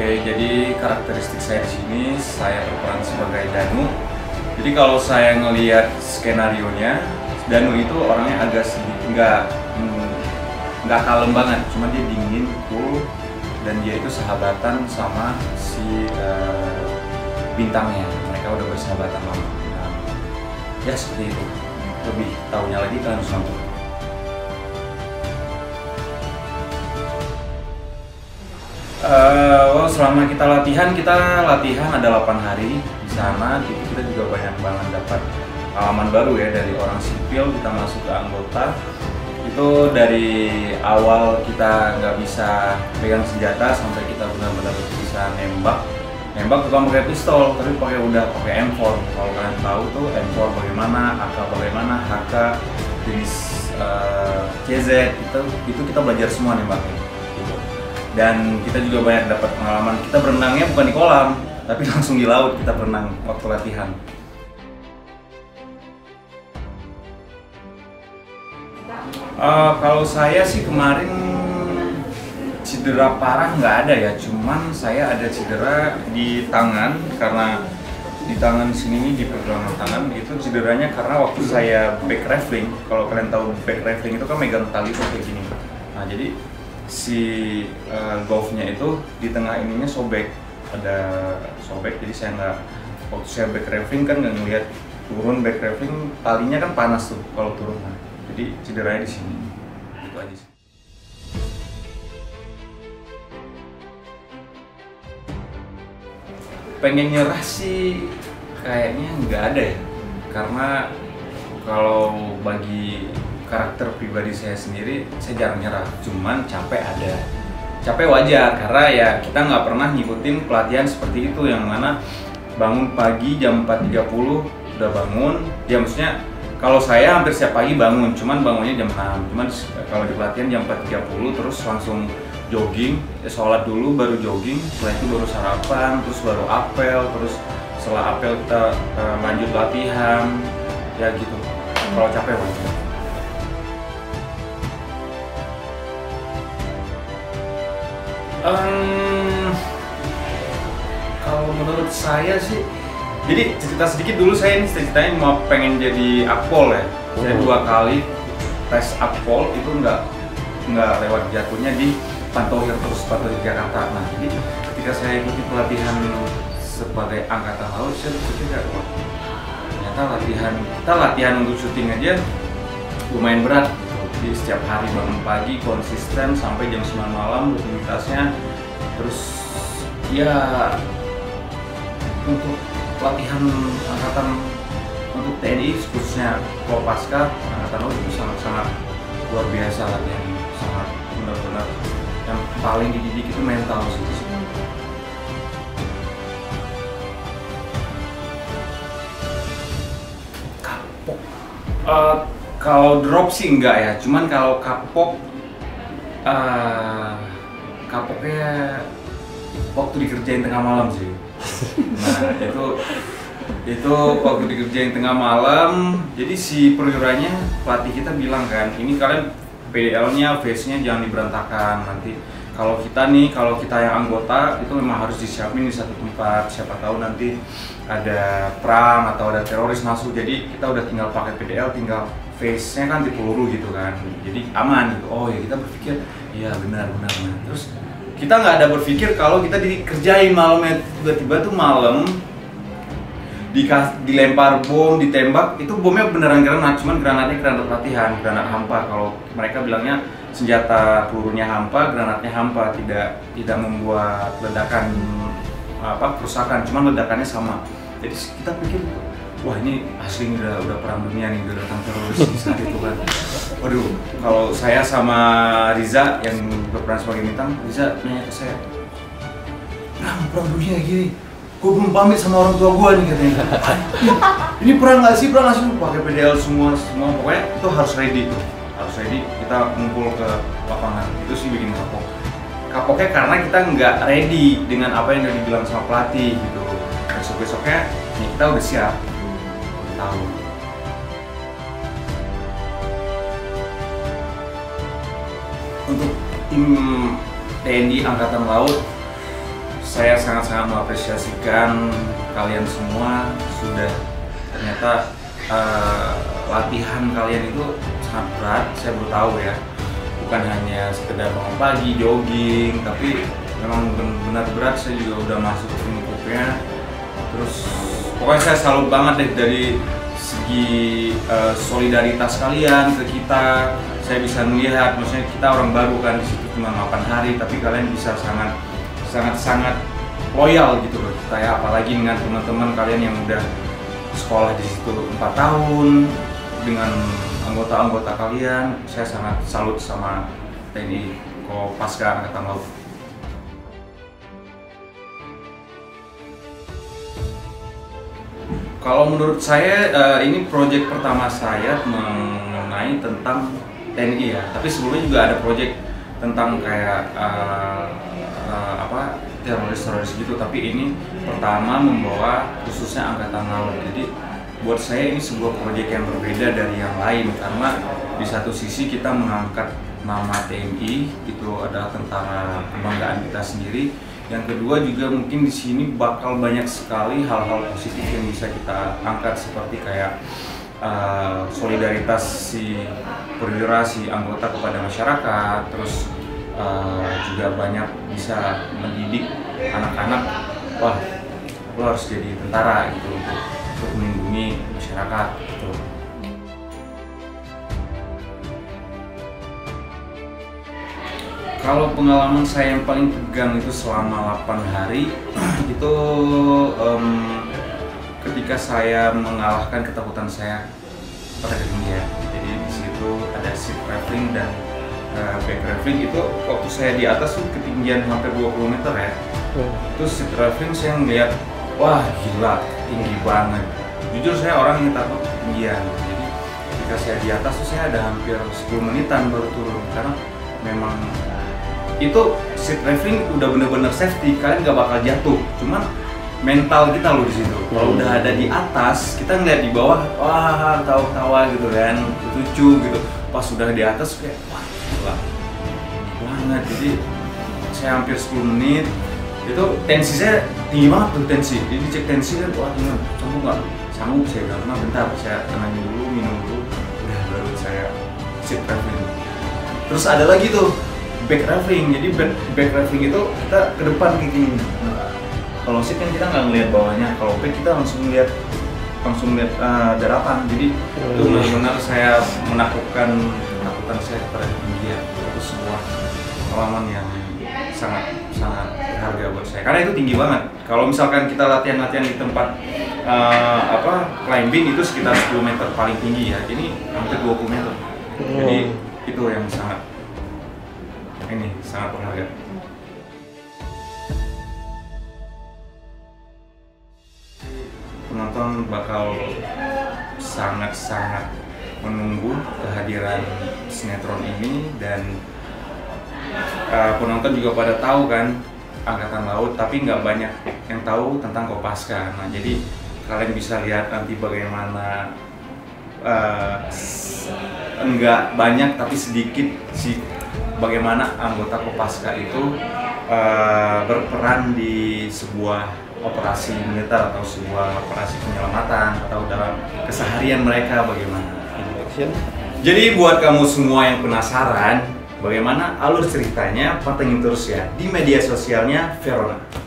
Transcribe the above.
Oke, jadi karakteristik saya di sini, saya berperan sebagai Danu. Jadi kalau saya ngelihat skenarionya, Danu itu orangnya agak sedikit nggak kalem banget, cuma dia dingin, cool, dan dia itu sahabatan sama si bintangnya. Mereka udah bersahabatan lama. Nah, ya seperti itu. Lebih tahunya lagi kalian harus nonton. Selama kita latihan ada 8 hari di sana, jadi kita juga banyak banget dapat pengalaman baru ya, dari orang sipil kita masuk ke anggota. Itu dari awal kita nggak bisa pegang senjata sampai kita benar-benar bisa nembak bukan pakai pistol, tapi pakai udah pakai M4. Kalau kalian tahu tuh M4 bagaimana, AK bagaimana, HK jenis CZ, itu kita belajar semua nembaknya. Dan kita juga banyak dapat pengalaman, kita berenangnya bukan di kolam, tapi langsung di laut kita berenang waktu latihan. Kalau saya sih kemarin cedera parah nggak ada ya, cuman saya ada cedera di tangan, karena di tangan sini di pergelangan tangan itu cederanya karena waktu saya back rifling. Kalau kalian tahu back rifling itu kan megang tali tuh kayak gini. Nah, jadi si golfnya itu di tengah ininya sobek, jadi saya nggak, waktu saya back rifling kan nggak ngelihat turun back rifling, talinya kan panas tuh kalau turun, nah, jadi cederanya di sini, itu aja sih. Pengen nyerah sih kayaknya nggak ada ya, karena kalau bagi karakter pribadi saya sendiri, saya jarang nyerah, cuman capek ada. Capek wajar, karena ya kita nggak pernah ngikutin pelatihan seperti itu, yang mana bangun pagi jam 4.30 udah bangun. Ya maksudnya, kalau saya hampir setiap pagi bangun, cuman bangunnya jam 6. Cuman kalau di pelatihan jam 4.30 terus langsung jogging, sholat dulu baru jogging, setelah itu baru sarapan, terus baru apel, terus setelah apel kita lanjut latihan, ya gitu. Kalau capek wajar. Kalau menurut saya sih, jadi cerita sedikit dulu, saya ini ceritanya mau pengen jadi AAL ya. Saya 2 kali tes AAL itu nggak lewat, jatuhnya di Pantohir Jakarta. Nah, jadi ketika saya ikuti pelatihan sebagai angkatan laut, saya berpikir ternyata kita latihan untuk syuting aja lumayan berat. Jadi setiap hari bangun pagi konsisten sampai jam 9 malam rutinitasnya. Terus ya untuk latihan angkatan untuk TNI khususnya Kopaska angkatan laut itu sangat-sangat luar biasa latihan, sangat benar-benar yang paling dididik itu mental sih. Kapok. Kalau drop sih enggak ya, cuman kalau kapoknya waktu dikerjain tengah malam sih. Nah, itu waktu dikerjain tengah malam, jadi si perwiranya, pelatih kita bilang kan, ini kalian PDL-nya, face-nya jangan diberantakan nanti. Kalau kita yang anggota itu memang harus disiapin di satu tempat, siapa tahu nanti ada perang atau ada teroris masuk, jadi kita udah tinggal pakai PDL, tinggal face-nya kan di peluru gitu kan, jadi aman gitu. Oh ya, kita berpikir iya benar. Terus kita nggak ada berpikir kalau kita dikerjain malamnya, tiba-tiba tuh malam dilempar bom, ditembak, itu bomnya beneran granat, cuman granatnya granat latihan, granat hampa. Kalau mereka bilangnya senjata pelurunya hampa, granatnya hampa, tidak membuat ledakan kerusakan, cuman ledakannya sama. Jadi kita pikir, wah ini asli udah perang dunia nih, udah datang teroris di saat itu kan. Waduh, kalau saya sama Riza yang berperan sebagai bintang, Riza nanya ke saya, perang dunia gini. Gue belum pamit sama orang tua gue nih katanya. Ini perang nggak sih, pakai PDL semua pokoknya itu harus ready. Kita ngumpul ke lapangan, itu sih bikin kapoknya karena kita nggak ready dengan apa yang udah dibilang sama pelatih gitu. Besoknya ya kita udah siap, tahu. Untuk tim TNI Angkatan Laut, Saya sangat-sangat mengapresiasikan kalian semua. Sudah ternyata latihan kalian itu sangat berat, saya baru tahu ya. Bukan hanya sekedar bangun pagi, jogging, tapi memang benar-benar berat. Saya juga udah masuk ke lingkupnya. Terus pokoknya saya salut banget deh dari segi solidaritas kalian ke kita. Saya bisa melihat, maksudnya kita orang baru kan di situ cuma 8 hari, tapi kalian bisa sangat loyal gitu loh. Saya apalagi dengan teman-teman kalian yang udah sekolah di situ 4 tahun, dengan anggota-anggota kalian, saya sangat salut sama TNI Kopaska Angkatan Laut. Kalau menurut saya ini proyek pertama saya mengenai tentang TNI ya. Tapi sebelumnya juga ada proyek tentang kayak teroris gitu. Tapi ini pertama membawa khususnya Angkatan Laut. Jadi buat saya ini sebuah proyek yang berbeda dari yang lain, karena di satu sisi kita mengangkat nama TNI, itu adalah tentara kebanggaan kita sendiri. Yang kedua juga mungkin di sini bakal banyak sekali hal-hal positif yang bisa kita angkat, seperti kayak solidaritas si perwira, si anggota kepada masyarakat, terus juga banyak bisa mendidik anak-anak, wah lo harus jadi tentara gitu untuk melindungi masyarakat gitu. Kalau pengalaman saya yang paling tegang itu selama 8 hari itu ketika saya mengalahkan ketakutan saya pada ketinggian. Jadi di situ ada seat rafting dan back rafting. Itu waktu saya di atas tuh ketinggian hampir 20 meter ya. Terus seat rafting saya ngeliat, wah gila, tinggi banget. Jujur saya orang yang takut ketinggian, jadi ketika saya di atas tuh saya ada hampir 10 menitan baru turun, karena memang itu seat rafting udah bener-bener safety, kalian gak bakal jatuh. Cuman mental kita loh di situ. Kalau udah ada di atas, kita ngeliat di bawah, wah tawa-tawa gitu kan, lucu gitu. Pas udah di atas kayak wah gila banget. Jadi saya hampir 10 menit. Itu tensi saya tinggi banget tuh, tensi. Jadi cek tensi kan, wah gimana, sanggup nggak? Sanggup, saya nggak pernah, bentar, saya tenangin dulu, minum dulu, udah baru saya seat rafting. Terus ada lagi tuh back rafting. Jadi back rafting itu kita ke depan gini. Kalau seat kan kita nggak ngeliat bawahnya, kalau back kita langsung lihat daratan. Jadi itu benar-benar saya ketakutan saya kepada India. Itu semua pengalaman yang sangat berharga buat saya, karena itu tinggi banget. Kalau misalkan kita latihan-latihan di tempat climbing itu sekitar 10 meter paling tinggi ya, ini hampir 20 meter. Jadi itu yang sangat berharga. Penonton bakal sangat-sangat menunggu kehadiran sinetron ini, dan penonton juga pada tahu kan Angkatan Laut, tapi nggak banyak yang tahu tentang Kopaska. Nah, jadi kalian bisa lihat nanti bagaimana enggak banyak tapi sedikit sih bagaimana anggota Kopaska itu berperan di sebuah operasi militer atau sebuah operasi penyelamatan atau dalam keseharian mereka bagaimana. Jadi buat kamu semua yang penasaran bagaimana alur ceritanya, pantengin terus ya di media sosialnya Verona.